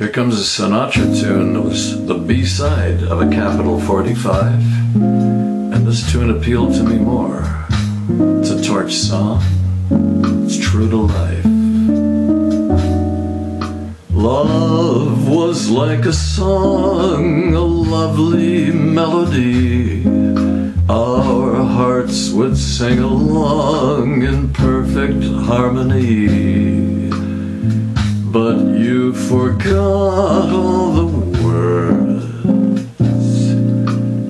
Here comes a Sinatra tune that was the B-side of a Capitol 45, and this tune appealed to me more. It's a torch song, it's true to life. Love was like a song, a lovely melody. Our hearts would sing along in perfect harmony. But you forgot all the words,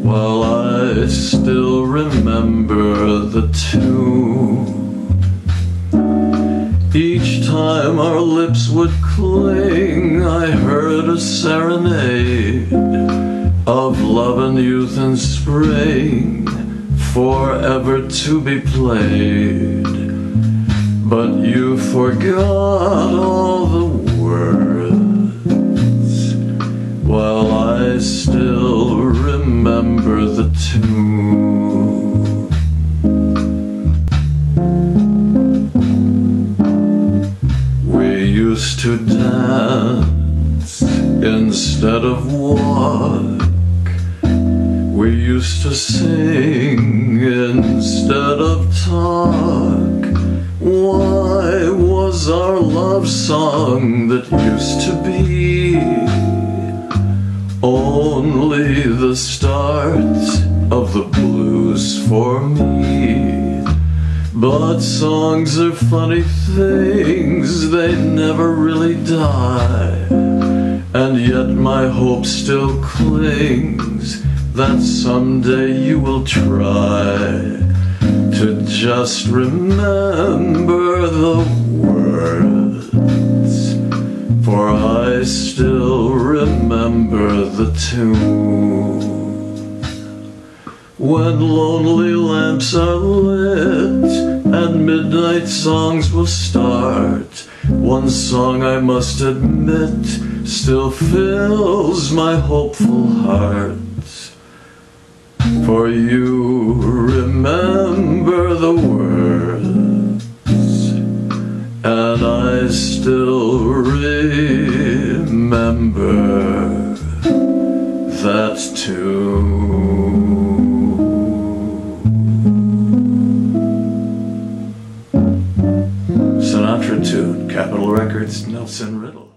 while I still remember the tune. Each time our lips would cling, I heard a serenade of love and youth and spring, forever to be played. But you forgot all the words, while I still remember the tune. We used to dance instead of walk. We used to sing instead of talk. Why was our love song that used to be only the start of the blues for me? But songs are funny things, they never really die, and yet my hope still clings that someday you will try to just remember the words, for I still remember the tune. When lonely lamps are lit and midnight songs will start, one song I must admit still fills my hopeful heart. For you remember the words, and I still remember that tune. Sinatra tune, Capitol Records, Nelson Riddle.